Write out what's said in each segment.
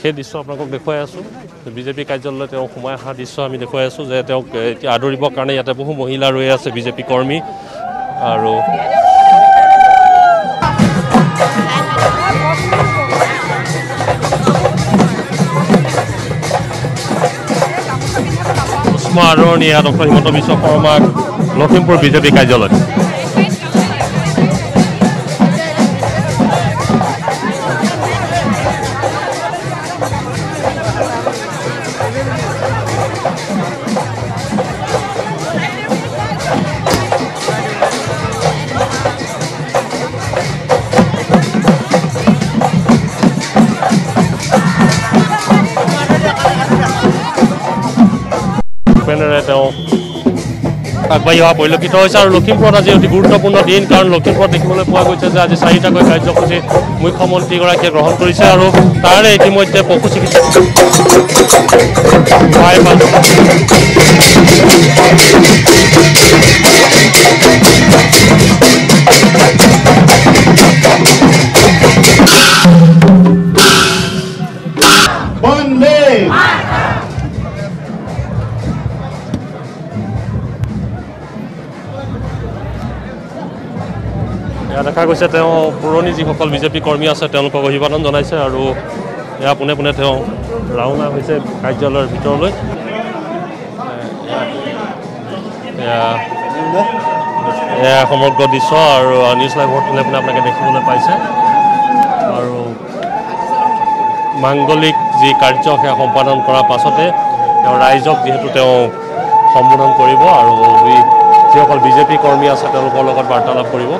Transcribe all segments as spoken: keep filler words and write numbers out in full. সেই দৃশ্য আপোনালোকক দেখুৱাই আছো বিজেপি কাৰ্যালয়ত তেওঁ সোমাই অহা দৃশ্য আমি দেখুৱাই আছো যে তেওঁ আদৰিবৰ কাৰণে ইয়াতে বহু মহিলা ৰৈ আছে বিজেপি কৰ্মী আৰু মাৰণীয়া ডক্টৰ হিমন্ত বিশ্ব শৰ্মা লখিমপুৰ বিজেপি কাৰ্যালয় আগবাঢ়ি অহা পৰিলক্ষিত হৈছে আৰু লখিমপুৰত আজি অতি গুৰুত্বপূৰ্ণ দিন কাৰণ লখিমপুৰত দেখিবলৈ পোৱা গৈছে যে আজি চাৰিটাকৈ কাৰ্যসূচী মুখ্যমন্ত্ৰীগৰাকীয়ে গ্ৰহণ কৰিছে আৰু তাৰে ইতিমধ্যে পশু চিকিৎসা দেখা গৈছে তেওঁ পুৰণি যিসকল বিজেপি কৰ্মী আছে তেওঁলোকক অভিবাদন জনাইছে আৰু এয়া পোনে পোনে তেওঁ ৰাওনা হৈছে কাৰ্যালয়ৰ ভিতৰলৈ এয়া সমগ্ৰ দৃশ্য আৰু নিউজ লাইভত পোনে পোনে আপোনালোকে দেখিবলৈ পাইছে আৰু মাংগলিক যি কাৰ্য সেয়া সম্পাদন কৰাৰ পাছতে তেওঁ ৰাইজক যিহেতু তেওঁ সম্বোধন কৰিব আৰু যিসকল বিজেপি কৰ্মী আছে তেওঁলোকৰ লগত বাৰ্তালাপ কৰিব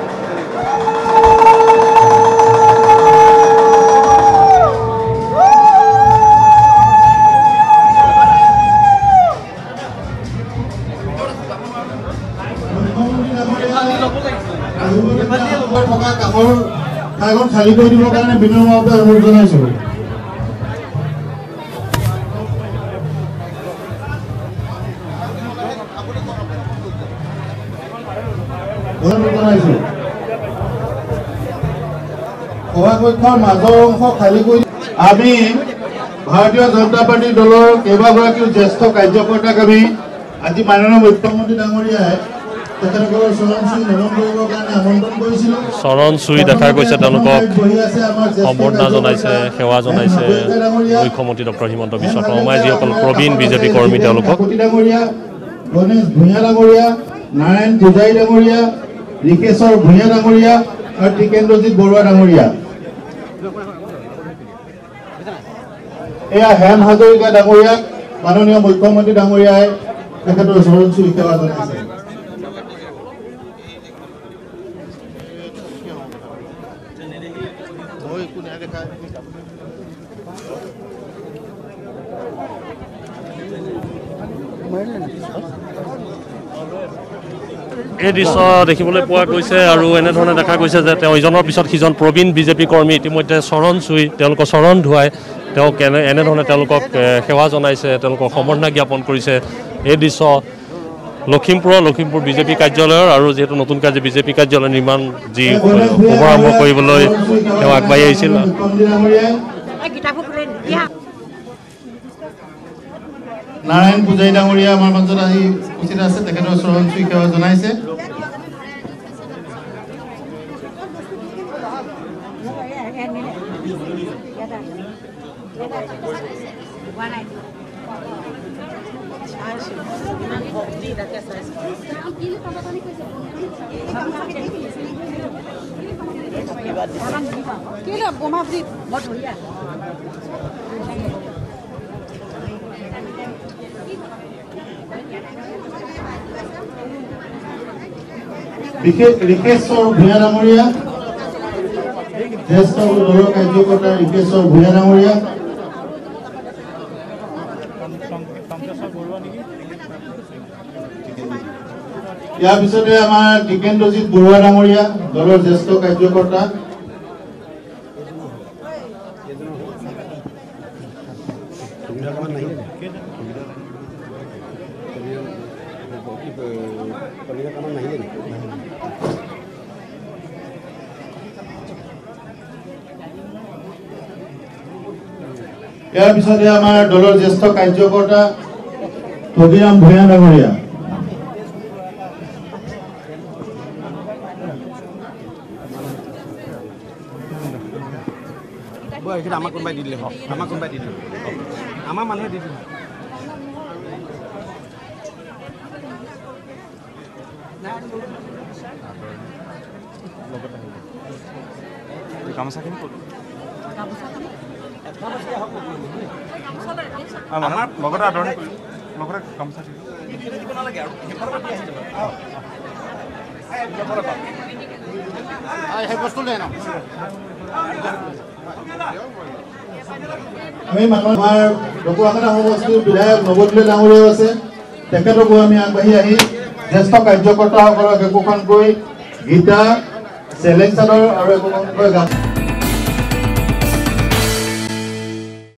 ঠাইখন খালী কৰি দিবৰ কাৰণে বিনম্ৰভাৱে অনুৰোধ জনাইছো সভাকক্ষৰ মাজৰ অংশ খালী কৰি আমি ভাৰতীয় জনতা পাৰ্টী দলৰ কেইবাগৰাকীও জ্যেষ্ঠ কাৰ্যকৰ্তাক আমি আজি মাননীয় মুখ্যমন্ত্ৰী ডাঙৰীয়াই চৰণ চুই দেখা গৈছে তেওঁলোকক সম্বৰ্ধনা জনাইছে সেৱা জনাইছে মুখ্যমন্ত্ৰী ডক্টৰ হিমন্ত বিশ্ব শৰ্মাই যিসকল প্ৰবীণ বিজেপি কৰ্মী তেওঁলোকক গণেশ ভূঞা ডাঙৰীয়া নাৰায়ণ পূজাৰী ডাঙৰীয়া লিকেশ্বৰ ভূঞা ডাঙৰীয়া আৰু টিকেন্দ্ৰজিৎ বৰুৱা ডাঙৰীয়া এয়া হেম হাজৰিকা ডাঙৰীয়াক মাননীয় মুখ্যমন্ত্ৰী ডাঙৰীয়াই তেখেতৰ চৰণ চুই সেৱা জনাইছে এই দৃশ্য দেখিবলৈ পোৱা গৈছে আৰু এনেধৰণে দেখা গৈছে যে তেওঁ ইজনৰ পিছত সিজন প্ৰবীণ বিজেপি কৰ্মী ইতিমধ্যে চৰণ চুই তেওঁলোকৰ চৰণ ধুৱাই তেওঁ কেনে এনেধৰণে তেওঁলোকক সেৱা জনাইছে তেওঁলোকক সম্বৰ্ধনা জ্ঞাপন কৰিছে এই দৃশ্য লখিমপুৰৰ লখিমপুৰ বিজেপি কাৰ্যালয়ৰ আৰু যিহেতু নতুনকৈ যে বিজেপি কাৰ্যালয় নিৰ্মাণ যি শুভাৰম্ভ কৰিবলৈ তেওঁ আগবাঢ়ি আহিছিল নাৰায়ণ পূজাৰী ডাঙৰীয়া আমাৰ মাজত আহি উপস্থিত আছে তেখেতৰ চৰণ চুই সেৱা জনাইছে লিকেশ্বৰ ভূঞা ডাঙৰীয়া জ্যেষ্ঠ দলৰ কাৰ্যকৰ্তা লিকেশ্বৰ ভূঞা ডাঙৰীয়া ইয়াৰ পিছতে আমাৰ টিকেন্দ্ৰজিৎ বৰুৱা ডাঙৰীয়া দলৰ জ্যেষ্ঠ কাৰ্যকৰ্তা ইয়াৰ পিছতে আমাৰ দলৰ জ্যেষ্ঠ কাৰ্যকৰ্তা তদিৰাম ভূঞা ডাঙৰীয়া বয়কে আমাক কোনবাই দিলে হক আমাক কোনবাই দিলে আমাৰ মানুহে দিলে গামোচা কিনি কৰো আমাৰ লগতে আদৰণি কৰিলো লগতে গামোচা দিলো দিব নালাগে আৰু হেপাৰত দি আছিল আই লগৰ বাপ আই হে বস্তু লৈ নাও আমি আমাৰ লগোৱাখনা সমষ্টি বিধায়ক নৱদ্বীপ ডাঙৰীয়াও আছে তেখেতকো আমি আগবাঢ়ি আহি জ্যেষ্ঠ কাৰ্যকৰ্তাসকলক একোখন গৈ গীতা চেলেঞ্চাৰৰ আৰু একোখন গৈ গাম।